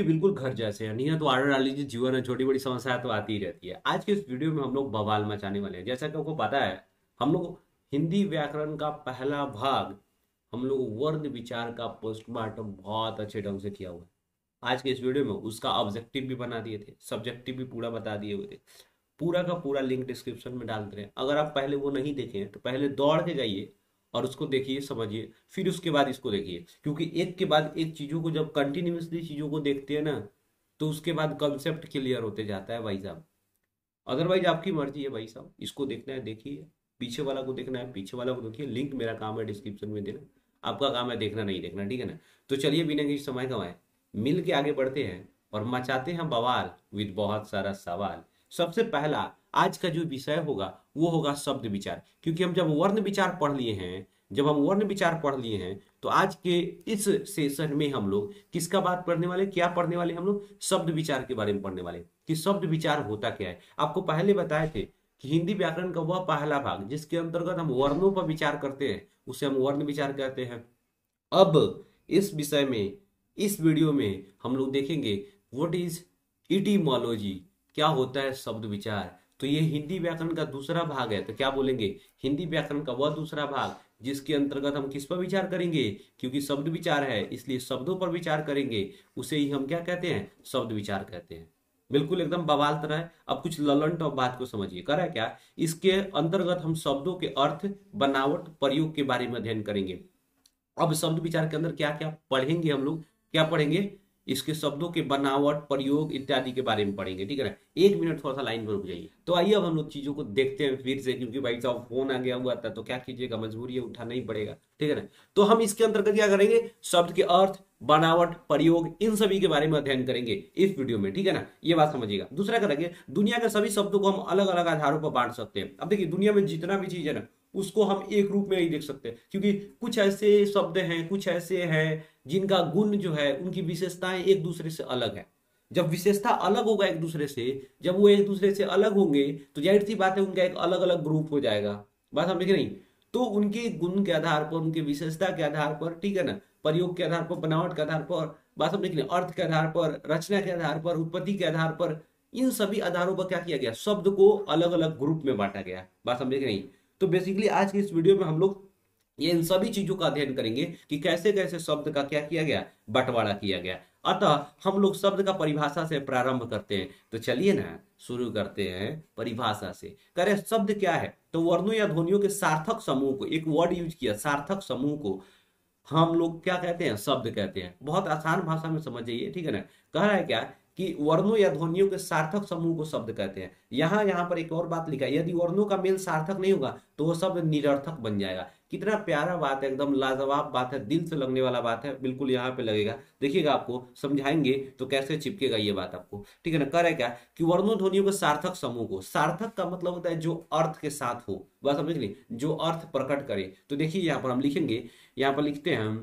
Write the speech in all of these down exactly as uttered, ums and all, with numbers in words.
आपके बिल्कुल घर जैसे हैं। नहीं है तो ऑर्डर डाल लीजिए। जीवन में छोटी बड़ी समस्याएं तो आती ही रहती है। आज के इस वीडियो में हम लोग बवाल मचाने वाले हैं। जैसा कि आपको पता है, हम लोग हिंदी व्याकरण का पहला भाग, हम लोग वर्ण विचार का पोस्टमार्टम बहुत अच्छे ढंग से किया हुआ है। आज के इस वीडियो में उसका ऑब्जेक्टिव भी बना दिए थे, सब्जेक्टिव भी पूरा बता दिए हुए थे। पूरा का पूरा लिंक डिस्क्रिप्शन में डालते रहे। अगर आप पहले वो नहीं देखे हैं तो पहले दौड़ के जाइए और उसको देखिए, समझिए, फिर उसके बाद इसको देखिए। क्योंकि एक के बाद एक चीज़ों को जब कंटिन्यूसली चीज़ों को देखते हैं ना, तो उसके बाद कंसेप्ट क्लियर होते जाता है भाई साहब। अदरवाइज आपकी मर्जी है भाई साहब, इसको देखना है देखिए, पीछे वाला को देखना है पीछे वाला को देखिए। लिंक मेरा काम है डिस्क्रिप्शन में देना, आपका काम है देखना नहीं देखना, ठीक है ना। तो चलिए बिना किसी समय गंवाए मिल के आगे बढ़ते हैं और मचाते हैं बवाल विद बहुत सारा सवाल। सबसे पहला आज का जो विषय होगा वो होगा शब्द विचार। क्योंकि हम जब वर्ण विचार पढ़ लिए हैं जब हम वर्ण विचार पढ़ लिए हैं तो आज के इस सेशन में हम लोग किसका बात पढ़ने वाले, क्या पढ़ने वाले? हम लोग शब्द विचार के बारे में पढ़ने वाले कि शब्द विचार होता क्या है। आपको पहले बताए थे कि हिंदी व्याकरण का वह पहला भाग जिसके अंतर्गत हम वर्णों पर विचार करते हैं उसे हम वर्ण विचार कहते हैं। अब इस विषय में, इस वीडियो में हम लोग देखेंगे व्हाट इज इटीमोलॉजी, क्या होता है शब्द विचार। तो ये हिंदी व्याकरण का दूसरा भाग है। तो क्या बोलेंगे, हिंदी व्याकरण का वह दूसरा भाग जिसके अंतर्गत हम किस पर विचार करेंगे, क्योंकि शब्द विचार है इसलिए शब्दों पर विचार करेंगे, उसे ही हम क्या कहते हैं, शब्द विचार कहते हैं। बिल्कुल एकदम बवाल तरह है। अब कुछ ललंट और बात को समझिए। करा क्या, इसके अंतर्गत हम शब्दों के अर्थ, बनावट, प्रयोग के बारे में अध्ययन करेंगे। अब शब्द विचार के अंदर क्या क्या पढ़ेंगे, हम लोग क्या पढ़ेंगे, इसके शब्दों के बनावट, प्रयोग इत्यादि के बारे में पढ़ेंगे, ठीक है ना। एक मिनट थोड़ा सा लाइन पर रुक जाइए। तो आइए अब हम लोग चीजों को देखते हैं फिर से, क्योंकि भाई साहब फोन आ गया हुआ था तो क्या कीजिएगा, मजबूरी है, उठाना ही पड़ेगा, ठीक है ना। तो हम इसके अंतर्गत क्या करेंगे, शब्द के अर्थ, बनावट, प्रयोग इन सभी के बारे में अध्ययन करेंगे इस वीडियो में, ठीक है ना। ये बात समझिएगा। दूसरा क्या करेंगे, दुनिया के सभी शब्दों को हम अलग अलग आधारों पर बांट सकते हैं। अब देखिए दुनिया में जितना भी चीज है ना उसको हम एक रूप में नहीं देख सकते, क्योंकि कुछ ऐसे शब्द हैं, कुछ ऐसे हैं जिनका गुण जो है, उनकी विशेषताएं एक दूसरे से अलग है। जब विशेषता अलग होगा एक दूसरे से, जब वो एक दूसरे से अलग होंगे तो जाहिर सी बात है उनका एक अलग अलग ग्रुप हो जाएगा। बात समझे नहीं? तो उनके गुण के आधार पर, उनके विशेषता के आधार पर, ठीक है ना, प्रयोग के आधार पर, बनावट के आधार पर, बात समझे नहीं, अर्थ के आधार पर, रचना के आधार पर, उत्पत्ति के आधार पर, इन सभी आधारों पर क्या किया गया, शब्द को अलग अलग ग्रुप में बांटा गया। बात समझे नहीं? तो बेसिकली आज की इस वीडियो में हम लोग ये इन सभी चीजों का अध्ययन करेंगे कि कैसे कैसे शब्द का क्या किया गया, बंटवारा किया गया। अतः हम लोग शब्द का परिभाषा से प्रारंभ करते हैं। तो चलिए ना शुरू करते हैं परिभाषा से। करें शब्द क्या है, तो वर्णों या ध्वनियों के सार्थक समूह को, एक वर्ड यूज किया, सार्थक समूह को हम लोग क्या कहते हैं, शब्द कहते हैं। बहुत आसान भाषा में समझ जाइए, ठीक है ना। कह रहा है क्या कि वर्णों या ध्वनियों के सार्थक समूह को शब्द कहते हैं। यहाँ यहाँ पर एक और बात लिखा है, यदि वर्णों का मेल सार्थक नहीं होगा तो वो शब्द निरर्थक बन जाएगा। कितना प्यारा बात है, एकदम लाजवाब बात है, दिल से लगने वाला बात है। बिल्कुल यहाँ पे लगेगा, देखिएगा, आपको समझाएंगे तो कैसे चिपकेगा ये बात आपको, ठीक है ना। कह रहे क्या कि वर्णों ध्वनियों के सार्थक समूह को, सार्थक का मतलब होता है जो अर्थ के साथ हो, बात समझ ली, जो अर्थ प्रकट करे। तो देखिए यहाँ पर हम लिखेंगे, यहाँ पर लिखते हैं हम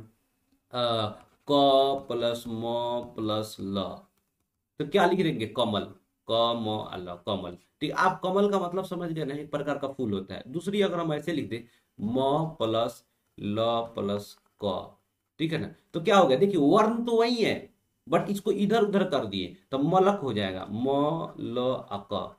क प्लस म प्लस ल, तो क्या लिख देंगे, कमल, कम अल्लाह, कमल, ठीक। आप कमल का मतलब समझ गए ना, एक प्रकार का फूल होता है। दूसरी अगर हम ऐसे लिख दे म प्लस ल प्लस क, ठीक है ना, तो क्या हो गया, देखिए वर्ण तो वही है बट इसको इधर उधर कर दिए तो मलक हो जाएगा, म ल अ क,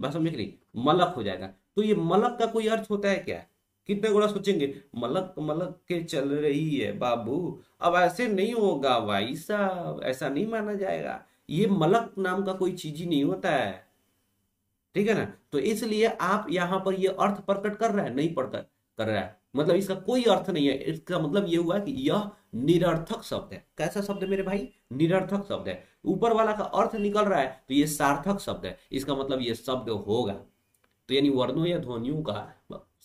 बात समझ रही, मलक हो जाएगा। तो ये मलक का कोई अर्थ होता है क्या? कितने गुणा सोचेंगे, मलक मलक के चल रही है बाबू। अब ऐसे नहीं होगा भाई साहब, ऐसा नहीं माना जाएगा, ये मलक नाम का कोई चीज ही नहीं होता है, ठीक है ना। तो इसलिए आप यहाँ पर ये अर्थ प्रकट कर रहा है, नहीं प्रकट कर रहा है, मतलब इसका कोई अर्थ नहीं है। इसका मतलब ये हुआ कि यह निरर्थक शब्द है। कैसा शब्द है मेरे भाई, निरर्थक शब्द है। ऊपर वाला का अर्थ निकल रहा है तो ये सार्थक शब्द है, इसका मतलब ये शब्द होगा। तो यानी वर्णों या ध्वनियों का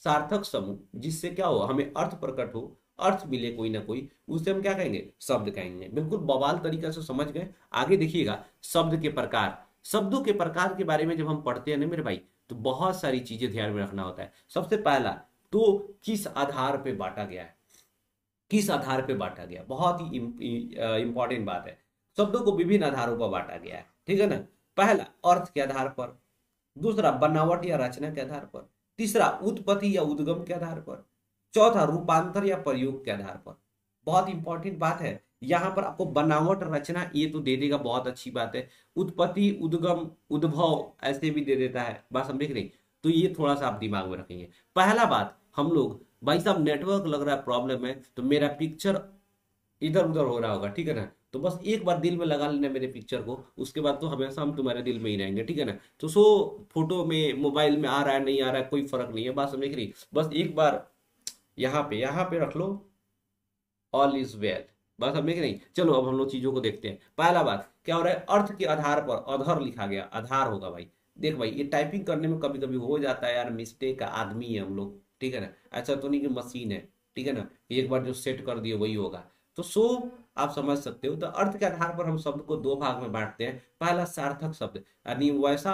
सार्थक समूह जिससे क्या हो, हमें अर्थ प्रकट हो, अर्थ मिले कोई ना कोई, उसे हम क्या कहेंगे, शब्द कहेंगे। बिल्कुल बवाल तरीका से समझ गए। आगे देखिएगा, शब्द के प्रकार, शब्दों के प्रकार के बारे में जब हम पढ़ते हैं ना मेरे भाई, तो बहुत सारी चीजें ध्यान में रखना होता है। सबसे पहला तो किस आधार पे बांटा गया है, किस आधार पे बांटा गया, बहुत ही इंपॉर्टेंट बात है। शब्दों को विभिन्न आधारों पर बांटा गया है, ठीक है ना। पहला अर्थ के आधार पर, दूसरा बनावट या रचना के आधार पर, तीसरा उत्पत्ति या उद्गम के आधार पर, चौथा रूपांतर या प्रयोग के आधार पर। बहुत इंपॉर्टेंट बात है यहाँ पर आपको बनावट रचना ये तो दे देगा, बहुत अच्छी बात है। उत्पत्ति, उद्गम, उद्भव ऐसे भी दे देता है, बात समझ रहे। तो ये थोड़ा सा आप दिमाग में रखेंगे। पहला बात हम लोग, भाई साहब नेटवर्क लग रहा है प्रॉब्लम है, तो मेरा पिक्चर इधर उधर हो रहा होगा, ठीक है ना, तो बस एक बार दिल में लगा लेना मेरे पिक्चर को, उसके बाद तो हमेशा हम तुम्हारे दिल में ही रहेंगे, ठीक है ना। तो सो फोटो में, मोबाइल में आ रहा है नहीं आ रहा है कोई फर्क नहीं है, बात समझ रही। बस एक बार यहाँ पे यहाँ पे रख लो, ऑल इज वेल, बात समझ रही। चलो अब हम लोग चीजों को देखते हैं। पहला बात क्या हो रहा है, अर्थ के आधार पर अधर लिखा गया, आधार होगा। भाई देख भाई ये टाइपिंग करने में कभी कभी हो जाता है यार, मिस्टेक का आदमी है हम लोग, ठीक है ना, ऐसा तो नहीं कि मशीन है, ठीक है ना, एक बार जो सेट कर दिए वही होगा। तो सो आप समझ सकते हो। तो अर्थ के आधार पर हम शब्द को दो भाग में बांटते हैं। पहला सार्थक शब्द, यानी वैसा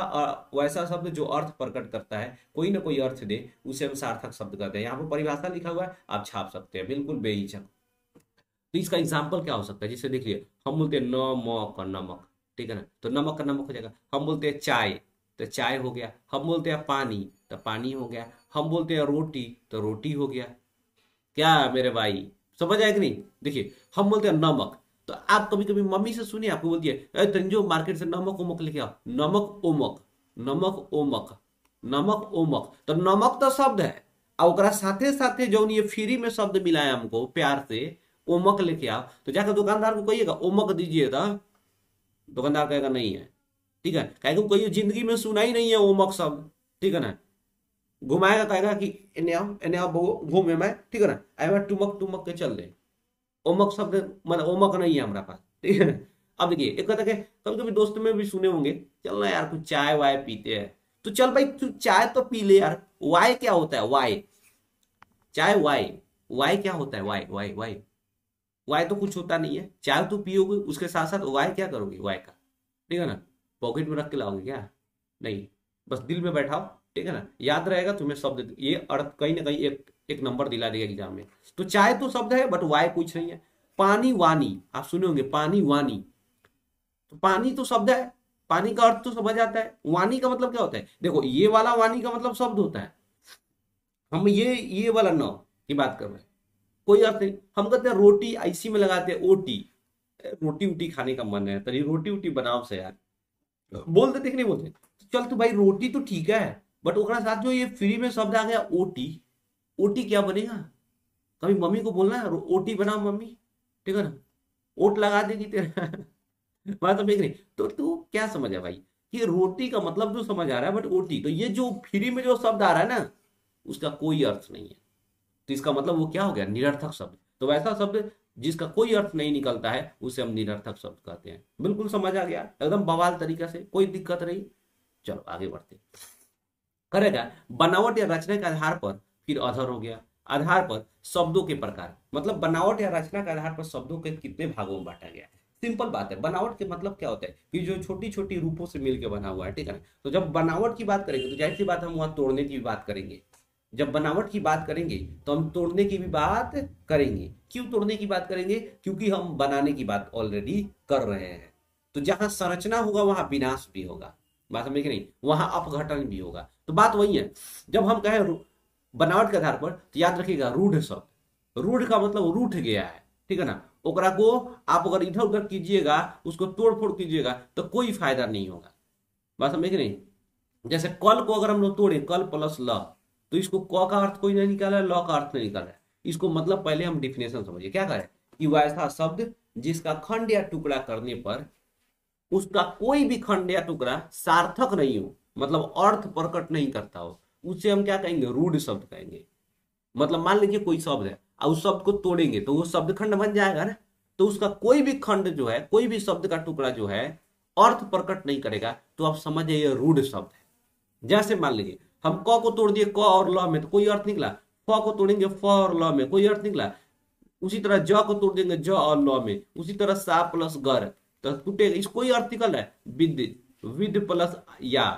वैसा शब्द जो अर्थ प्रकट करता है, कोई ना कोई अर्थ दे, उसे हम सार्थक शब्द कहते हैं। यहाँ पर परिभाषा लिखा हुआ है, आप छाप सकते हैं बिल्कुल बेहिचक। तो इसका एग्जाम्पल क्या हो सकता है, जिससे देखिए हम बोलते हैं नमक, नमक, ठीक है ना, तो नमक का नमक हो जाएगा। हम बोलते हैं चाय, तो चाय हो गया। हम बोलते हैं पानी, तो पानी हो गया। हम बोलते हैं रोटी, तो रोटी हो गया। क्या मेरे भाई समझ आएगा नहीं। देखिए हम बोलते हैं नमक, तो आप कभी कभी मम्मी से सुनिए, आपको बोलती है तंजो मार्केट से नमक ओमक लेके आओ, नमक ओमक, नमक ओमक, नमक ओमक, तो नमक तो शब्द है और ओकरा साथे साथे जो ये फ्री में शब्द मिला है हमको प्यार से, ओमक लेके आओ। तो जाकर दुकानदार को कहिएगा ओमक दीजिएगा, दुकानदार कहेगा नहीं है, ठीक है, कहेगा कहीं जिंदगी में सुना ही नहीं है ओमक शब्द, ठीक है ना, घुमाएगा, कहेगा कि घूमे मैं, ठीक है ना, आई टुमक टुमक के चल रहे, ओमक शब्द मतलब ओमक नहीं है हमारा पास, ठीक है। अब देखिए एक कहता है कभी कभी दोस्तों में भी सुने होंगे, चल ना यार कुछ चाय वाय पीते हैं, तो चल भाई तू चाय तो पी ले यार। वाय क्या होता है, वाय चाय, वाय वाय क्या होता है, वाय वाय वाय वाय तो कुछ होता नहीं है, चाय तो पियोगे उसके साथ साथ वाय क्या करोगे, वाय का, ठीक है ना, पॉकेट में रख के लाओगे क्या, नहीं, बस दिल में बैठाओ, ठीक है ना, याद रहेगा तुम्हें शब्द। ये अर्थ कहीं ना कहीं एक एक नंबर दिला देगा एग्जाम में। तो चाय तो शब्द है बट वाय कुछ नहीं है। पानी वानी आप सुने होंगे, पानी वानी, तो पानी तो शब्द है, पानी का अर्थ तो समझ आता है, वानी का मतलब क्या होता है, देखो ये वाला वानी का मतलब शब्द होता है, हम ये ये वाला नौ की बात कर रहे हैं, कोई अर्थ नहीं। हम कहते हैं रोटी, ऐसी में लगाते हैं ओटी, रोटी उटी खाने का मन है, तभी रोटी उटी बनाओ से यार बोल देते, नहीं बोलते, चल तो भाई रोटी तो ठीक है, बट ओकरा साथ जो ये फ्री में शब्द आ गया ओटी, ओटी क्या बनेगा, कभी मम्मी को बोलना है ओटी बनाओ मम्मी, ठीक है ना, ओट लगा देगी तेरा, बात समझ रही। तो तू क्या समझा भाई कि रोटी का मतलब तो समझ आ रहा है बट ओटी, तो ये जो फ्री में जो शब्द आ रहा है ना उसका कोई अर्थ नहीं है, तो इसका मतलब वो क्या हो गया, निरर्थक शब्द। तो वैसा शब्द जिसका कोई अर्थ नहीं निकलता है उसे हम निरर्थक शब्द कहते हैं। बिल्कुल समझ आ गया, एकदम बवाल तरीका से, कोई दिक्कत नहीं। चलो आगे बढ़ते करेगा। बनावट या रचना के आधार पर, फिर अधर हो गया। आधार पर शब्दों के प्रकार, मतलब बनावट या रचना के आधार पर शब्दों के कितने भागों में बांटा गया है। सिंपल बात है, बनावट के मतलब क्या होता है कि जो छोटी छोटी रूपों से मिलकर बना हुआ है, ठीक है ना। तो जब बनावट की बात करेंगे तो जाहिर सी बात हम वहां तोड़ने की भी बात करेंगे। जब बनावट की बात करेंगे तो हम तोड़ने की भी बात करेंगे। क्यों तोड़ने की बात करेंगे, क्योंकि हम बनाने की बात ऑलरेडी कर रहे हैं। तो जहां संरचना होगा वहां विनाश भी होगा, बात समझ नहीं, वहां अपघटन भी होगा। तो बात वही है। जब हम कहें बनावट के आधार पर तो याद रखिएगा रूढ़ शब्द, रूढ़ का मतलब रूठ गया है, ठीक है ना। ओकरा को आप अगर इधर उधर कीजिएगा, उसको तोड़ फोड़ कीजिएगा तो कोई फायदा नहीं होगा, बात समझ नहीं। जैसे कल को अगर हम लोग तोड़े, कल प्लस ल, तो इसको क का अर्थ कोई नहीं निकाला, ल का अर्थ नहीं निकाला। इसको मतलब पहले हम डिफिनेशन समझिए, क्या करें कि वैसा शब्द जिसका खंड या टुकड़ा करने पर उसका कोई भी खंड या टुकड़ा सार्थक नहीं हो, मतलब अर्थ प्रकट नहीं करता हो, उसे हम क्या कहेंगे, रूढ़ शब्द कहेंगे। मतलब मान लीजिए कोई शब्द है और उस शब्द को तोड़ेंगे तो वो शब्द खंड बन जाएगा ना, तो उसका कोई भी खंड जो है, कोई भी शब्द का टुकड़ा जो है अर्थ प्रकट नहीं करेगा, तो आप समझिए ये रूढ़ शब्द है। जैसे मान लीजिए हम क को तोड़ दिए क और ल में तो कोई अर्थ निकला, फ को तोड़ेंगे फ और ल में कोई अर्थ निकला। उसी तरह ज को तोड़ देंगे ज और ल में, उसी तरह सा प्लस गर तो टूटेगा, इस कोई अर्थ निकल रहा है। विद विद प्लस या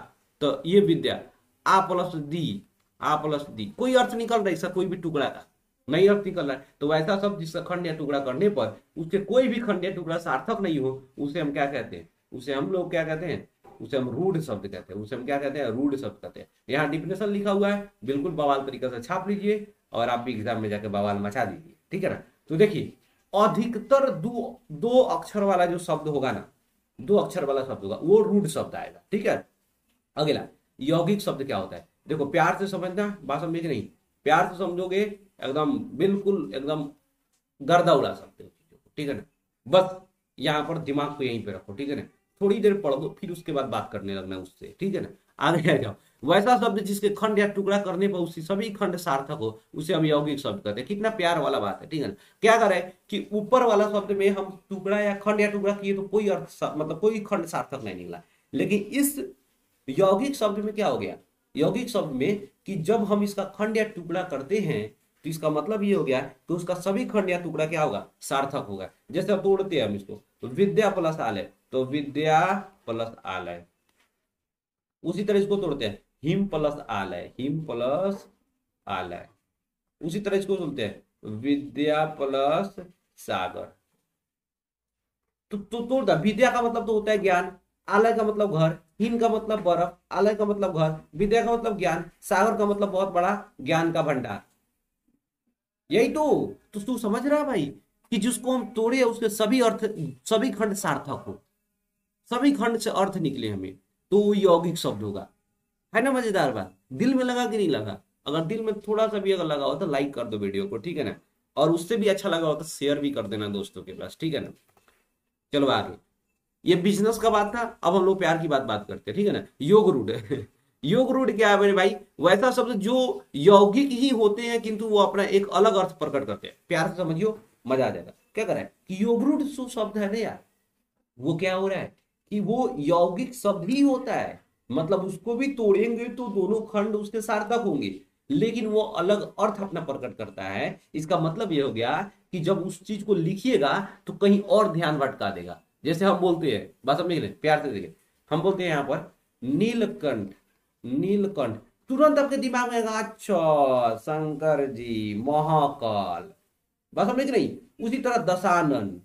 तो ये विद्या, आ प्लस दी, आ प्लस दी, कोई अर्थ निकल रहा है, इसका कोई भी टुकड़ा का नहीं अर्थ निकल रहा है। तो वैसा शब्द जिसका खंड या टुकड़ा करने पर उसके कोई भी खंड या टुकड़ा सार्थक नहीं हो, उसे हम क्या कहते हैं, उसे हम लोग क्या कहते हैं, उसे हम रूढ़ शब्द कहते हैं, उसे हम क्या कहते हैं, रूढ़ शब्द कहते हैं। यहाँ डिफिनेशन लिखा हुआ है, बिल्कुल बवाल तरीके से छाप लीजिए और आप भी एग्जाम में जाकर बवाल मचा दीजिए, ठीक है ना। तो देखिए अधिकतर दो दो अक्षर वाला जो शब्द होगा ना, दो अक्षर वाला शब्द होगा वो रूट शब्द आएगा। ठीक है, अगला यौगिक शब्द क्या होता है? देखो प्यार से समझना, बात समझ नहीं, प्यार से समझोगे एकदम बिल्कुल एकदम गर्दा उड़ा सकते हो चीजों को। ठीक है ना, बस यहाँ पर दिमाग को यहीं पे रखो। ठीक है ना, थोड़ी देर पढ़ दो फिर उसके बाद बात करने लगना उससे। ठीक है ना, आगे आ जाओ। वैसा शब्द जिसके खंड या टुकड़ा करने पर उसी सभी खंड सार्थक हो उसे हम यौगिक शब्द कहते हैं। कितना प्यार वाला बात है। ठीक है ना, क्या करे कि ऊपर वाला शब्द में हम टुकड़ा या खंड या टुकड़ा किए तो कोई अर्थ मतलब कोई खंड सार्थक नहीं निकला, लेकिन इस यौगिक शब्द में क्या हो गया? यौगिक शब्द में कि जब हम इसका खंड या टुकड़ा करते हैं तो इसका मतलब ये हो गया कि उसका सभी खंड या टुकड़ा क्या होगा? सार्थक होगा। जैसे अब तोड़ते हैं हम इसको तो विद्या प्लस आलय, तो विद्या प्लस आलय। उसी तरह इसको तोड़ते हैं हिम प्लस आलय, हिम प्लस आलय। उसी तरह इसको सुनते हैं विद्या प्लस सागर। तो तो तोड़ता विद्या का मतलब तो होता है ज्ञान, आलय का मतलब घर, हिम का मतलब बर्फ, आलय का मतलब घर, विद्या का मतलब ज्ञान, सागर का मतलब बहुत बड़ा ज्ञान का भंडार। यही तो तू तो समझ रहा है भाई कि जिसको हम तोड़े उसके सभी अर्थ सभी खंड सार्थक हो, सभी खंड से अर्थ निकले हमें, तो यौगिक शब्द होगा। है ना मजेदार बात? दिल में लगा कि नहीं लगा? अगर दिल में थोड़ा सा भी अगर लगा हो तो लाइक कर दो वीडियो को। ठीक है ना, और उससे भी अच्छा लगा हो तो शेयर भी कर देना दोस्तों के पास। ठीक है ना, चलो आगे। ये बिजनेस का बात था, अब हम लोग प्यार की बात बात करते हैं। ठीक है ना, योग रूढ़। योग रूढ़ क्या है मेरे भाई? वैसा शब्द जो यौगिक ही होते हैं किंतु वो अपना एक अलग अर्थ प्रकट करते हैं। प्यार से समझियो, मजा आ जाएगा। क्या करें कि योग रूढ़ शब्द है ना यार, वो क्या हो रहा है कि वो यौगिक शब्द ही होता है, मतलब उसको भी तोड़ेंगे तो दोनों खंड उसके सार्थक होंगे, लेकिन वो अलग अर्थ अपना प्रकट करता है। इसका मतलब ये हो गया कि जब उस चीज को लिखिएगा तो कहीं और ध्यान भटका देगा। जैसे हम बोलते हैं, बात समझ ले, प्यार से देखिए, हम बोलते हैं यहाँ पर नीलकंठ, नीलकंठ। तुरंत आपके दिमाग में आएगा अच्छा शंकर जी, महाकाल। बात समझ नहीं? उसी तरह दशानन,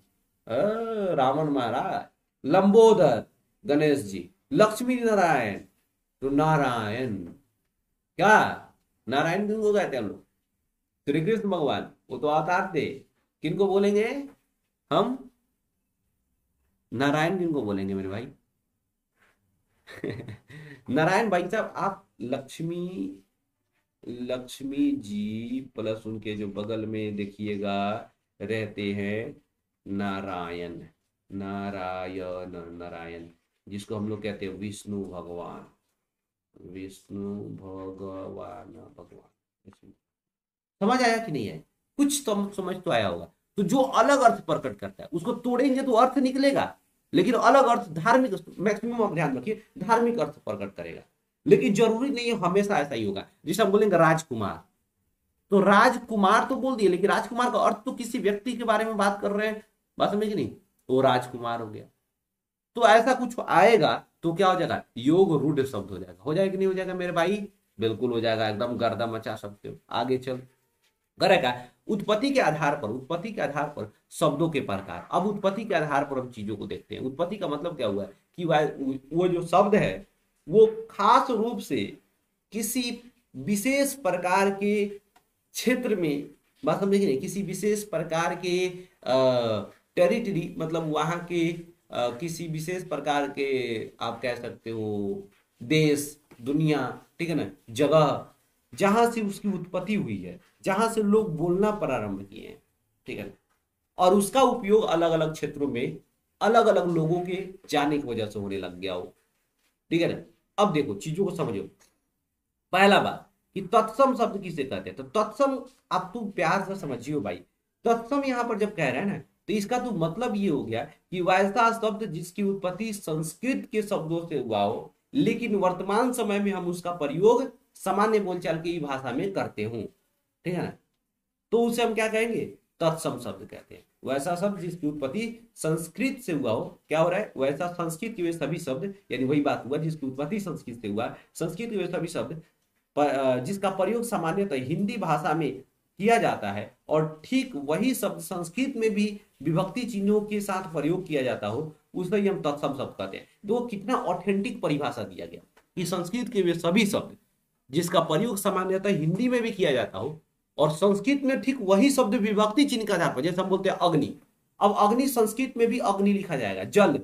रावण महाराज, लंबोदर, गणेश जी, लक्ष्मी नारायण, तो नारायण क्या नारायण किनको कहते हैं हम लोग? श्री कृष्ण भगवान, वो तो अवतार थे। किनको बोलेंगे हम? नारायण किनको बोलेंगे मेरे भाई? नारायण भाई साहब, आप लक्ष्मी लक्ष्मी जी प्लस उनके जो बगल में देखिएगा रहते हैं नारायण, नारायण नारायण, जिसको हम लोग कहते हैं विष्णु भगवान, विष्णु भगवान भगवान। समझ आया कि नहीं है? कुछ तो समझ तो आया होगा। तो जो अलग अर्थ प्रकट करता है उसको तोड़ेंगे तो अर्थ निकलेगा, लेकिन अलग अर्थ धार्मिक, मैक्सिमम आप ध्यान रखिए, धार्मिक अर्थ प्रकट करेगा। लेकिन जरूरी नहीं है हमेशा ऐसा ही होगा। जैसे हम बोलेंगे राजकुमार, तो राजकुमार तो बोल दिए, लेकिन राजकुमार का अर्थ तो किसी व्यक्ति के बारे में बात कर रहे हैं। बात समझ नहीं? तो राजकुमार हो गया। तो ऐसा कुछ आएगा तो क्या हो जाएगा? योग रूढ़ शब्द हो जाएगा। हो जाएगा कि नहीं हो जाएगा मेरे भाई? बिल्कुल हो जाएगा, एकदम गर्दा मचा सकते हो। आगे चल करेगा। उत्पत्ति के आधार पर, उत्पत्ति के आधार पर शब्दों के प्रकार। अब उत्पत्ति के आधार पर हम चीजों को देखते हैं। उत्पत्ति का मतलब क्या हुआ कि वो जो शब्द है वो खास रूप से किसी विशेष प्रकार के क्षेत्र में, बात समझिए नहीं, किसी विशेष प्रकार के टेरिटरी, मतलब वहाँ के आ, किसी विशेष प्रकार के आप कह सकते हो देश, दुनिया, ठीक है ना, जगह जहां से उसकी उत्पत्ति हुई है, जहां से लोग बोलना प्रारंभ किए हैं। ठीक है, और उसका उपयोग अलग अलग क्षेत्रों में अलग अलग लोगों के जाने की वजह से होने लग गया हो। ठीक है ना, अब देखो चीजों को समझो। पहला बात कि तत्सम शब्द किसे कहते हैं? तो तत्सम, आप तुम प्यार से समझियो भाई, तत्सम यहाँ पर जब कह रहे हैं ना तो इसका तो मतलब ये हो गया कि वैसा शब्द जिसकी उत्पत्ति संस्कृत के शब्दों से हुआ हो, लेकिन वर्तमान समय में हम उसका प्रयोग सामान्य बोलचाल की भाषा में करते हूँ। ठीक है ना, तो उसे हम क्या कहेंगे? तत्सम शब्द कहते हैं। वैसा शब्द जिसकी उत्पत्ति संस्कृत से हुआ हो। क्या हो रहा है? वैसा संस्कृत के वे सभी शब्द, यानी वही बात हुआ जिसकी उत्पत्ति संस्कृत से हुआ, संस्कृत के वे सभी शब्द पर, जिसका प्रयोग सामान्यतः हिंदी भाषा में किया जाता है और ठीक वही शब्द संस्कृत में भी विभक्ति चिन्हों के साथ प्रयोग किया जाता हो, उसमें ही हम तत्सम शब्द कहते हैं। तो कितना ऑथेंटिक परिभाषा दिया गया कि संस्कृत के वे सभी शब्द जिसका प्रयोग सामान्यतः हिंदी में भी किया जाता हो और संस्कृत में ठीक वही शब्द विभक्ति चिन्ह के आधार पर, जैसे हम बोलते हैं अग्नि, अब अग्नि संस्कृत में भी अग्नि लिखा जाएगा, जल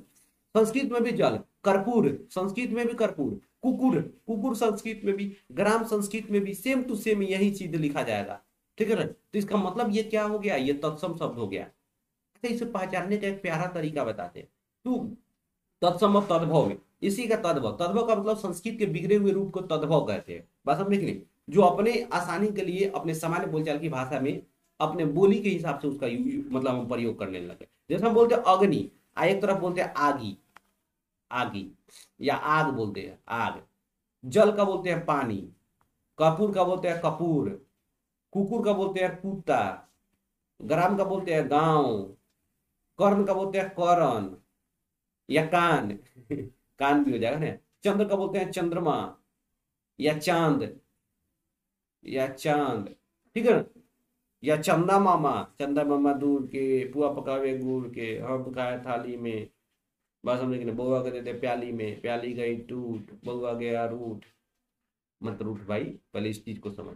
संस्कृत में भी जल, कर्पूर संस्कृत में भी कर्पूर, कुकुर कुकुर संस्कृत में भी, ग्राम संस्कृत में भी सेम टू सेम यही चीज लिखा जाएगा। ठीक है ना, तो इसका मतलब ये क्या हो गया, ये तत्सम शब्द हो गया। तो इसे पहचानने का एक प्यारा तरीका बताते हैं, तू तत्सम और तद्भव में, इसी का तद्भव, तद्भव का मतलब संस्कृत के बिगड़े हुए रूप को तद्भव कहते हैं। बस हम देख लें, जो अपने आसानी के लिए अपने सामान्य बोलचाल की भाषा में अपने बोली के हिसाब से उसका मतलब हम प्रयोग करने लगे। जैसे हम बोलते हैं अग्नि, एक तरफ बोलते हैं आगी, आगी या आग बोलते हैं आग, जल का बोलते हैं पानी, कपूर का बोलते हैं कपूर, कुकुर का बोलते हैं कुत्ता, ग्राम का बोलते हैं गांव, कर्ण का बोलते हैं करण या कान कान भी हो जाएगा ना, चंद्र का बोलते हैं चंद्रमा या चांद या चांद, ठीक है ना, या चंदा मामा, चंदा मामा दूर के, पुआ पकावे गुड़ के, हम पकाए थाली में, बस हम लेकिन बउआ के देते प्याली में, प्याली गई टूट, बउआ गया रूठ, मत रूठ भाई, पहले इस चीज को समझ,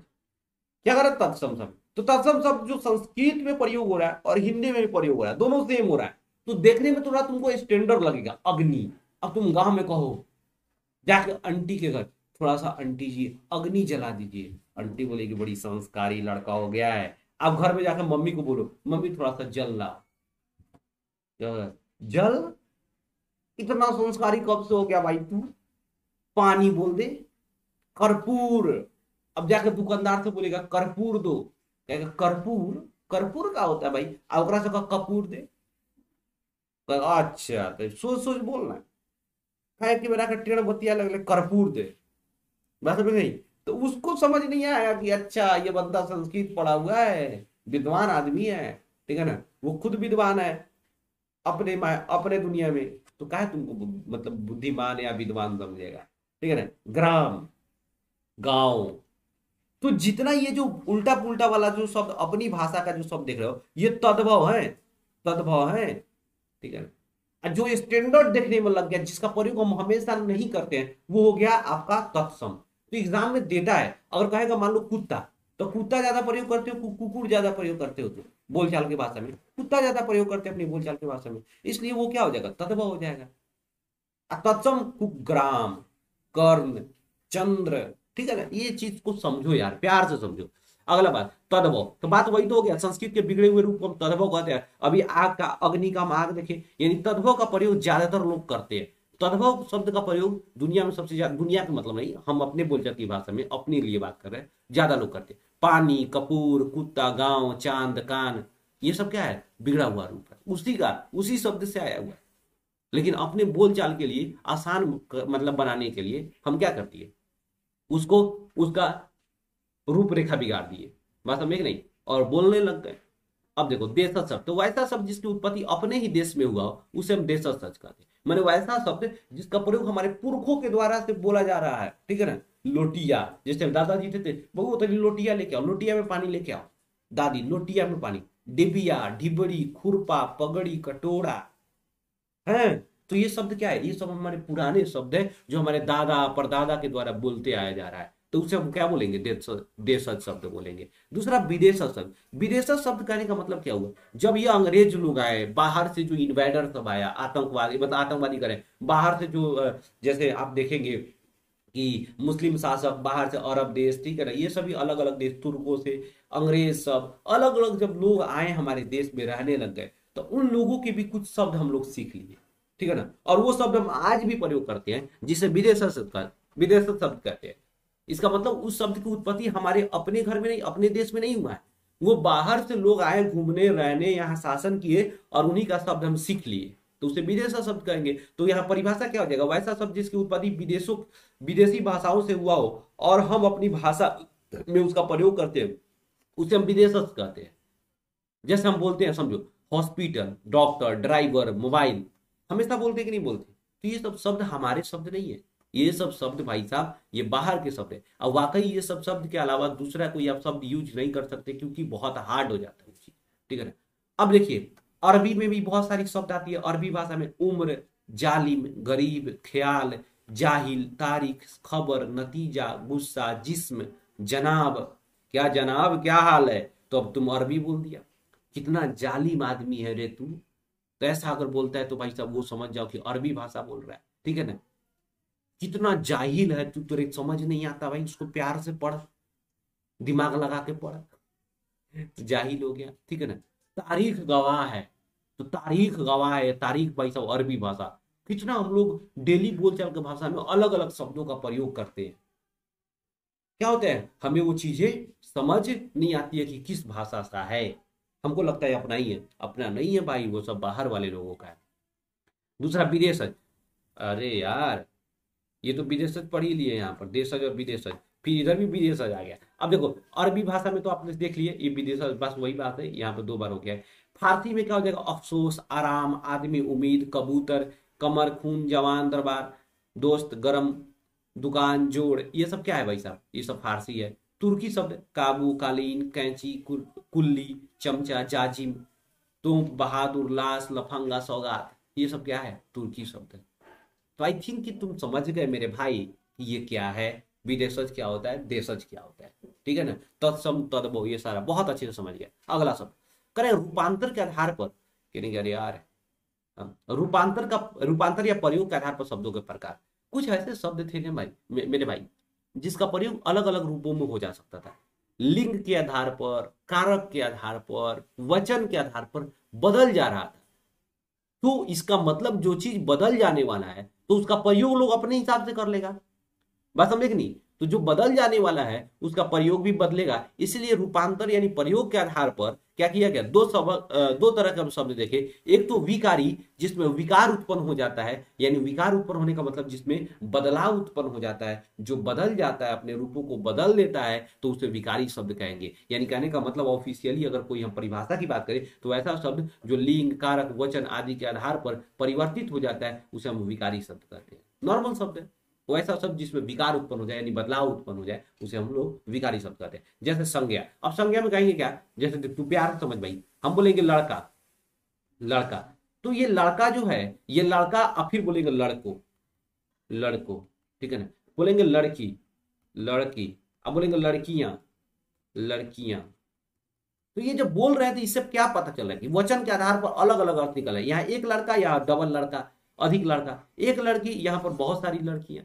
क्या करें तत्सम शब्द। तो तत्सम शब्द जो संस्कृत में प्रयोग हो रहा है और हिंदी में भी प्रयोग हो रहा है, दोनों सेम हो रहा है, तो देखने में थोड़ा तुमको स्टैंडर्ड लगेगा। अग्नि, अब तुम गाँव में कहो जाके आंटी के घर, थोड़ा सा आंटी जी अग्नि जला दीजिए, आंटी बोलेगी बड़ी संस्कारी लड़का हो गया है। आप घर में जाकर मम्मी को बोलो, मम्मी थोड़ा सा जल लाओ, जल, इतना संस्कारी कब से हो गया भाई तू, पानी बोल दे, कर्पूर, अब जाकर दुकानदार से बोलेगा कर्पूर दो, कहेगा कर्पूर, कर्पूर का होता है भाई, अब ओकरा से कपूर दे, अच्छा तो सोच सोच बोलना, खाए कि मेरा टेढ़ बतिया लगले कर्पूर दे, बात समझ नहीं। तो उसको समझ नहीं आया कि अच्छा ये बंदा संस्कृत पढ़ा हुआ है, विद्वान आदमी है, ठीक है ना, वो खुद विद्वान है अपने अपने दुनिया में, तो काहे तुमको मतलब बुद्धिमान या विद्वान समझेगा, ठीक है ना। ग्राम, गांव, तो जितना ये जो उल्टा पुल्टा वाला जो शब्द अपनी भाषा का जो शब्द देख रहे हो, ये तद्भव है, तद्भव है, ठीक है ना। जो स्टैंडर्ड देखने में लग गया, जिसका प्रयोग हम हमेशा नहीं करते हैं, वो हो गया आपका तत्सम। तो एग्जाम में देता है, अगर कहेगा मान लो कुत्ता, तो कुत्ता ज्यादा प्रयोग करते हो, कुकुर ज्यादा प्रयोग करते हो, तो बोलचाल की भाषा में कुत्ता ज्यादा प्रयोग करते हैं अपनी बोलचाल की भाषा में, इसलिए वो क्या हो जाएगा, तद्भव हो जाएगा। तत्सम कुग्राम, कर्ण, चंद्र, ठीक है ना, ये चीज को समझो यार, प्यार से समझो। अगला बात तद्भव, तो बात वही तो हो गया, संस्कृत के बिगड़े हुए रूप को हम तद्भव कहते हैं। अभी आग का, अग्नि का हम आग देखे, यानी तद्भव का प्रयोग ज्यादातर लोग करते हैं। तद्भव शब्द का प्रयोग दुनिया में सबसे ज्यादा, दुनिया का मतलब नहीं, हम अपने बोलचाल की भाषा में अपने लिए बात कर रहे हैं, ज्यादा लोग करते हैं। पानी, कपूर, कुत्ता, गांव, चांद, कान, ये सब क्या है, बिगड़ा हुआ रूप है, उसी का, उसी शब्द से आया हुआ है। लेकिन अपने बोलचाल के लिए आसान मतलब बनाने के लिए हम क्या करती है, उसको, उसका रूपरेखा बिगाड़ दिए, बात समझ नहीं, और बोलने लग गए। अब देखो देशज शब्द, तो वैसा शब्द जिसकी उत्पत्ति अपने ही देश में हुआ उसे हम देशज शब्द कहते हैं। मैंने वैसा शब्द जिसका प्रयोग हमारे पुरखों के द्वारा से बोला जा रहा है, ठीक है ना। लोटिया, जैसे दादाजी थे, थे बहु तो लोटिया लेके आओ, लोटिया में पानी लेके आओ दादी, लोटिया में पानी। डिबिया, ढिबड़ी, खुरपा, पगड़ी, कटोरा है, तो ये शब्द क्या है, ये सब हमारे पुराने शब्द है जो हमारे दादा परदादा के द्वारा बोलते आया जा रहा है, तो उसे हम क्या बोलेंगे, देशज शब्द बोलेंगे। दूसरा विदेशज शब्द, विदेशज शब्द कहने का मतलब क्या हुआ, जब ये अंग्रेज लोग आए, बाहर से जो इन्वेडर सब आया, आतंकवादी, मतलब आतंकवादी करें बाहर से, जो जैसे आप देखेंगे कि मुस्लिम शासक बाहर से, अरब देश, ठीक है ना, ये सभी अलग अलग देश, तुर्कों से, अंग्रेज, सब अलग अलग जब लोग आए हमारे देश में रहने लग गए, तो उन लोगों के भी कुछ शब्द हम लोग सीख लिए, ठीक है ना, और वो शब्द हम आज भी प्रयोग करते हैं, जिसे विदेशज विदेशज शब्द कहते हैं। इसका मतलब उस शब्द की उत्पत्ति हमारे अपने घर में नहीं, अपने देश में नहीं हुआ है, वो बाहर से लोग आए, घूमने, रहने, यहाँ शासन किए, और उन्हीं का शब्द हम सीख लिए, तो उसे विदेशज शब्द कहेंगे। तो यहाँ परिभाषा क्या हो जाएगा, वैसा शब्द जिसकी उत्पत्ति विदेशों, विदेशी भाषाओं से हुआ हो और हम अपनी भाषा में उसका प्रयोग करते हैं, उसे हम विदेशज कहते हैं। जैसे हम बोलते हैं, समझो हॉस्पिटल, डॉक्टर, ड्राइवर, मोबाइल, हमेशा बोलते कि नहीं बोलते, तो ये सब शब्द हमारे शब्द नहीं है, ये सब शब्द भाई साहब ये बाहर के शब्द है। और वाकई ये सब शब्द के अलावा दूसरा कोई आप शब्द यूज नहीं कर सकते, क्योंकि बहुत हार्ड हो जाता है वो चीज, ठीक है ना। अब देखिए अरबी में भी बहुत सारी शब्द आती है अरबी भाषा में, उम्र, जालिम, गरीब, ख्याल, जाहिल, तारीख, खबर, नतीजा, गुस्सा, जिस्म, जनाब, क्या जनाब क्या हाल है, तो अब तुम अरबी बोल दिया। कितना जालिम आदमी है रे तू। तो ऐसा अगर बोलता है तो भाई साहब वो समझ जाओ कि अरबी भाषा बोल रहा है, ठीक है ना। कितना जाहिल है तू, तुझे समझ नहीं आता भाई, उसको प्यार से पढ़, दिमाग लगा के पढ़, तो जाहिल हो गया, ठीक है ना। तारीख गवाह है, तो तारीख गवाह है, तारीख भाई साहब अरबी भाषा। कितना हम लोग डेली बोलचाल के भाषा में अलग अलग शब्दों का प्रयोग करते हैं। क्या होता है, हमें वो चीजें समझ नहीं आती है कि किस भाषा सा है, हमको लगता है अपना ही है, अपना नहीं है भाई, वो सब बाहर वाले लोगों का है। दूसरा विदेशज, अरे यार ये तो विदेशज पढ़ ही लिए, यहाँ पर देशज और विदेशज, फिर इधर भी विदेशज आ गया। अब देखो अरबी भाषा में तो आपने देख लिए ये विदेशज, बस वही बात है, यहाँ पर दो बार हो गया है। फारसी में क्या हो जाएगा, अफसोस, आराम, आदमी, उम्मीद, कबूतर, कमर, खून, जवान, दरबार, दोस्त, गरम, दुकान, जोड़, ये सब क्या है भाई साहब, ये सब फारसी है। तुर्की शब्द, काबू, कालीन, कैंची, कुल्ली, चमचा, जाजिम, तोप, बहादुर, लाश, लफंगा, सौगात, ये सब क्या है, तुर्की शब्द। तो आई थिंक कि तुम समझ गए मेरे भाई कि ये क्या है, विदेशज क्या होता है, देशज क्या होता है, ठीक है ना। तत्सम तद्भव, ये सारा बहुत अच्छे से समझ गया। अगला शब्द करें रूपांतर के आधार पर, कहेंगे अरे यार रूपांतर का, रूपांतर या प्रयोग के आधार पर शब्दों के प्रकार। कुछ ऐसे शब्द थे भाई मे, मेरे भाई जिसका प्रयोग अलग अलग रूपों में हो जा सकता था। लिंग के आधार पर, कारक के आधार पर, वचन के आधार पर बदल जा रहा था। तो इसका मतलब जो चीज बदल जाने वाला है तो उसका प्रयोग लोग अपने हिसाब से कर लेगा, बात समझे कि नहीं। तो जो बदल जाने वाला है उसका प्रयोग भी बदलेगा, इसलिए रूपांतर यानी प्रयोग के आधार पर क्या किया गया, दो शब्द, दो तरह के शब्द देखे। एक तो विकारी, जिसमें विकार उत्पन्न हो जाता है, यानी विकार उत्पन्न होने का मतलब जिसमें बदलाव उत्पन्न हो जाता है, जो बदल जाता है अपने रूपों को बदल देता है तो उसे विकारी शब्द कहेंगे। यानी कहने का मतलब ऑफिशियली अगर कोई हम परिभाषा की बात करें तो ऐसा शब्द जो लिंग, कारक, वचन आदि के आधार पर परिवर्तित हो जाता है उसे हम विकारी शब्द कहते हैं। नॉर्मल शब्द है वो ऐसा शब्द जिसमें विकार उत्पन्न हो जाए, यानी बदलाव उत्पन्न हो जाए, उसे हम लोग विकारी शब्द कहते हैं। जैसे संज्ञा, अब संज्ञा में कहेंगे क्या, जैसे तू प्यार समझ भाई, हम बोलेंगे लड़का, लड़का, तो ये लड़का जो है ये लड़का, अब फिर बोलेंगे लड़को, लड़को, ठीक है ना। बोलेंगे लड़की, लड़की, अब बोलेंगे लड़कियां, लड़कियां। तो ये जब बोल रहे थे इससे क्या पता चल रहा है कि वचन के आधार पर अलग अलग अर्थ निकल रहे हैं। यहाँ एक लड़का, यहाँ डबल लड़का, अधिक लड़का, एक लड़की, यहाँ पर बहुत सारी लड़कियां,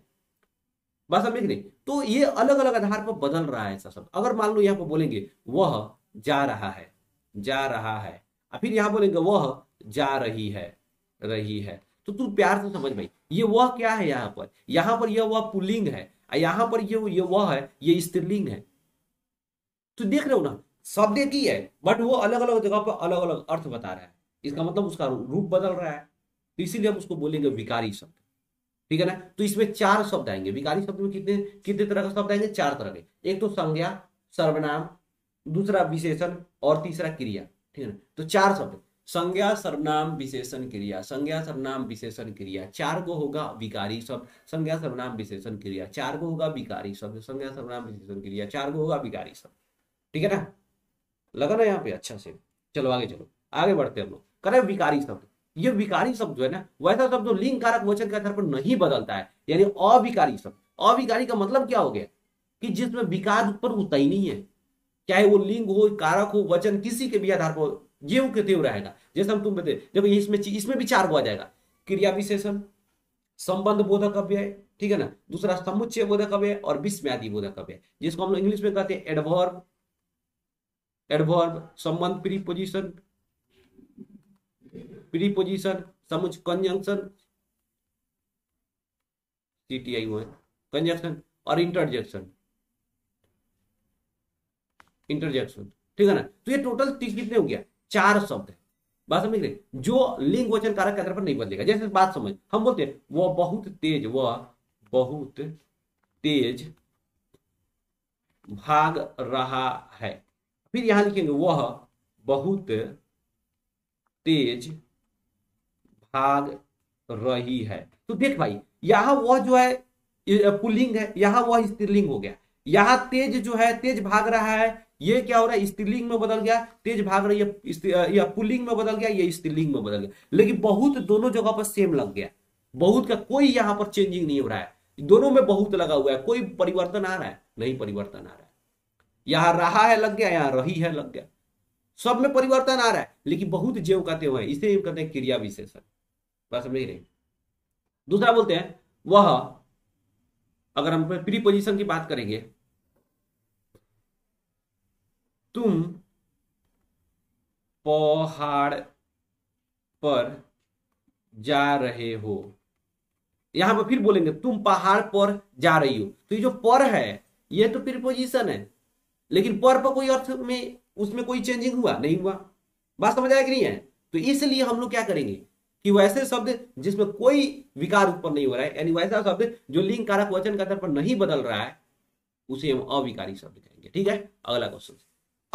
बस समझ नहीं। तो ये अलग अलग आधार पर बदल रहा है ऐसा शब्द। अगर मान लो यहाँ पर बोलेंगे वह जा रहा है, जा रहा है, और फिर यहाँ बोलेंगे वह जा रही है, रही है, तो तू प्यार से समझ भाई ये वह क्या है, यहाँ पर, यहाँ पर यह वह पुल्लिंग है, यहाँ पर ये ये वह है, ये स्त्रीलिंग है। तो देख रहे हो ना, शब्द एक ही है बट वो अलग अलग जगह पर अलग अलग अर्थ बता रहा है, इसका मतलब उसका रूप बदल रहा है, तो इसीलिए हम उसको बोलेंगे विकारी शब्द, ठीक है ना। तो इसमें चार शब्द आएंगे, विकारी शब्द में कितने कितने तरह के शब्द आएंगे, चार तरह के। एक तो संज्ञा, सर्वनाम, दूसरा विशेषण और तीसरा क्रिया, ठीक है ना। तो चार शब्द, संज्ञा, सर्वनाम, विशेषण, क्रिया, संज्ञा, सर्वनाम, विशेषण, क्रिया, चार को होगा विकारी शब्द, संज्ञा, सर्वनाम, विशेषण, क्रिया, चार को होगा विकारी शब्द, संज्ञा, सर्वनाम, विशेषण, क्रिया, चार को होगा विकारी शब्द, ठीक है ना। लगा ना यहाँ पे अच्छा से, चलो आगे, चलो आगे बढ़ते हम लोग। करें विकारी शब्द, ये विकारी शब्द जो है ना वैसा शब्द जो लिंग, कारक, वचन के आधार पर नहीं बदलता है, यानी अविकारी शब्द। अविकारी का मतलब क्या हो गया कि जिसमें विकार उत्पन्न होता ही नहीं है, चाहे वो लिंग हो, कारक हो, वचन, किसी के भी आधार पर ये वो रहेगा। जैसे हम तुम बताए देखो इसमें इसमें भी चार हुआ जाएगा, क्रिया विशेषण, संबंध बोधक अव्यय, ठीक है ना, दूसरा समुच्चय बोधक अव्यय और विस्म्यादि बोधक अव्यय, जिसको हम लोग इंग्लिश में कहते हैं एडवर्ब, एडवर्ब, संबंध प्रीपोजिशन, प्रीपोजिशन, समुच कंजंक्शन, सीटीआई हुआ है, कंजंक्शन और इंटरजेक्शन, इंटरजेक्शन, ठीक है ना। तो ये टोटल कितने हो गया, चार शब्द है, बात समझ रहे, जो लिंग, वचन, कारक के आधार पर नहीं बदलेगा। जैसे बात समझ, हम बोलते हैं वह बहुत तेज, वह बहुत तेज भाग रहा है, फिर यहां लिखेंगे वह बहुत तेज भाग रही है। तो देख भाई यहाँ वह जो है पुल्लिंग है, यहाँ वह स्त्रीलिंग हो गया, यहाँ तेज जो है तेज भाग रहा है, ये क्या हो रहा है, स्त्रीलिंग में बदल गया, तेज भाग रही है या पुल्लिंग में बदल गया, ये स्त्रीलिंग में बदल गया, लेकिन बहुत दोनों जगह पर सेम लग गया, बहुत का कोई यहाँ पर चेंजिंग नहीं हो रहा है, दोनों में बहुत लगा हुआ है, कोई परिवर्तन आ रहा है नहीं, परिवर्तन आ रहा है। यहाँ रहा है लग गया, यहाँ रही है लग गया, सब में परिवर्तन आ रहा है, लेकिन बहुत ज्यों का त्यों है। इसे कहते हैं क्रिया विशेषण। बात समझ रहे। दूसरा बोलते हैं वह, अगर हम प्रीपोजिशन की बात करेंगे, तुम पहाड़ पर जा रहे हो, यहां पर फिर बोलेंगे तुम पहाड़ पर जा रही हो। तो ये जो पर है ये तो प्रीपोजिशन है, लेकिन पर पर कोई अर्थ में उसमें कोई चेंजिंग हुआ नहीं हुआ। बात समझ आया कि नहीं है। तो इसलिए हम लोग क्या करेंगे कि वैसे शब्द जिसमें कोई विकार उत्पन्न नहीं हो रहा है, यानी वैसा शब्द जो लिंग कारक वचन के आधार पर नहीं बदल रहा है, उसे हम अविकारी शब्द कहेंगे। ठीक है, अगला क्वेश्चन।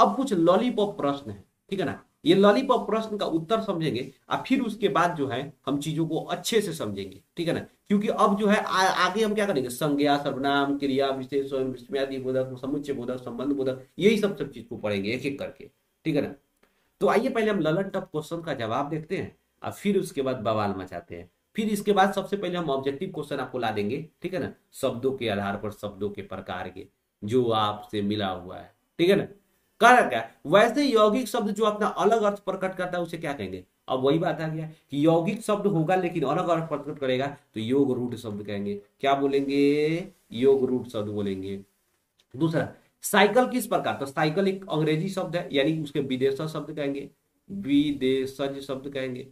अब कुछ लॉलीपॉप प्रश्न है, ठीक है ना। ये लॉलीपॉप प्रश्न का उत्तर समझेंगे और फिर उसके बाद जो है हम चीजों को अच्छे से समझेंगे, ठीक है ना। क्योंकि अब जो है आ, आगे हम क्या करेंगे, संज्ञा, सर्वनाम, क्रिया विशेषण, विस्मयादि बोधक, समुच्चय बोधक, संबंध बोधक, यही सब सब चीज को पढ़ेंगे एक एक करके, ठीक है ना। तो आइए पहले हम ललन टॉप क्वेश्चन का जवाब देखते हैं और फिर उसके बाद बवाल मचाते हैं। फिर इसके बाद सबसे पहले हम ऑब्जेक्टिव क्वेश्चन आपको ला देंगे, ठीक है ना। शब्दों के आधार पर, शब्दों के प्रकार के, जो आपसे मिला हुआ है, ठीक है ना। कारण क्या, वैसे यौगिक शब्द जो अपना अलग अर्थ प्रकट करता है उसे क्या कहेंगे। अब वही बात आ गया कि यौगिक शब्द होगा लेकिन अलग अर्थ प्रकट करेगा तो योग रूढ़ शब्द कहेंगे। क्या बोलेंगे, योग रूढ़ शब्द बोलेंगे। दूसरा, साइकिल किस प्रकार, तो साइकिल एक अंग्रेजी शब्द है, यानी उसके विदेशज शब्द कहेंगे, विदेशज शब्द कहेंगे।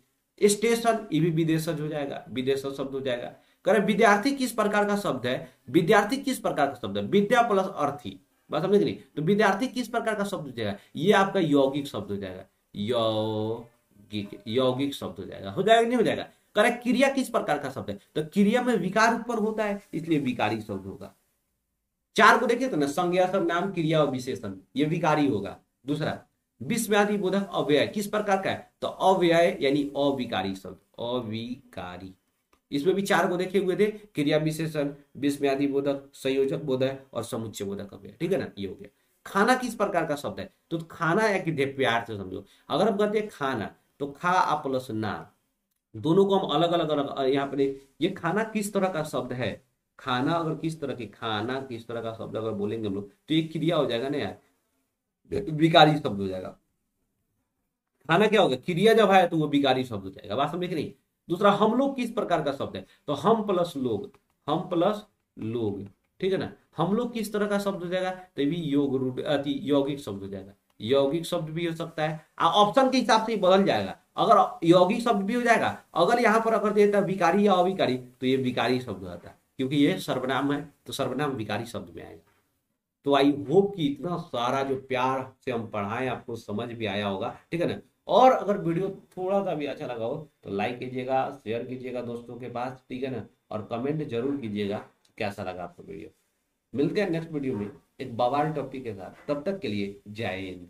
स्टेशन, ये भी विदेशज हो जाएगा, विदेशज शब्द हो जाएगा। कह रहे विद्यार्थी किस प्रकार का शब्द है, विद्यार्थी किस प्रकार का शब्द है, विद्या प्लस अर्थी। बात समझे नहीं। तो विद्यार्थी किस प्रकार का शब्द हो जाएगा, ये आपका यौगिक शब्द हो जाएगा, यौगिक यौगिक शब्द हो जाएगा। हो जाएगा नहीं हो जाएगा। करेक्ट। क्रिया किस प्रकार का शब्द है, तो क्रिया में विकार उत्पन्न होता है इसलिए विकारी शब्द होगा। चार को देखिए तो ना, संज्ञा, सर्वनाम, क्रिया और विशेषण, ये विकारी होगा। दूसरा, विस्मयादि बोधक अव्यय किस प्रकार का है, तो अव्यय यानी अविकारी शब्द, अविकारी। इसमें भी चार को देखे हुए थे, क्रिया विशेषण, विस्मयादि बोधक, संयोजक बोधक और समुच्चय बोधक अव्यय, ठीक है ना, ये हो गया। खाना किस प्रकार का शब्द है, तो खाना एक प्यार से समझो। अगर हम कहते हैं खाना तो खा प्लस ना, दोनों को हम अलग अलग अलग यहाँ पर, ये खाना किस तरह का शब्द है, खाना अगर किस तरह के, खाना किस तरह का शब्द अगर बोलेंगे हम लोग तो ये क्रिया हो जाएगा ना यार, विकारी शब्द हो जाएगा। खाना क्या होगा, क्रिया जब है तो वो विकारी शब्द हो जाएगा। बात समझे नहीं। दूसरा, हम लोग किस प्रकार का शब्द है, तो हम प्लस लोग, हम प्लस लोग, ठीक है ना। हम लोग किस तरह का शब्द हो जाएगा, तो भी योग रूढ़ अति यौगिक शब्द हो जाएगा, यौगिक शब्द भी हो सकता है। ऑप्शन के हिसाब से बदल जाएगा, अगर यौगिक शब्द भी हो जाएगा। अगर यहाँ पर अगर देता विकारी या अविकारी तो ये विकारी शब्द आता है, क्योंकि ये सर्वनाम है तो सर्वनाम विकारी शब्द में आएगा। तो आई होप कि इतना सारा जो प्यार से हम पढ़ाएं आपको समझ भी आया होगा, ठीक है ना। और अगर वीडियो थोड़ा सा भी अच्छा लगा हो तो लाइक कीजिएगा, शेयर कीजिएगा दोस्तों के पास, ठीक है ना। और कमेंट जरूर कीजिएगा कैसा लगा आपको वीडियो। मिलते हैं नेक्स्ट वीडियो में एक बवाल टॉपिक के साथ, तब तक के लिए जय हिंद।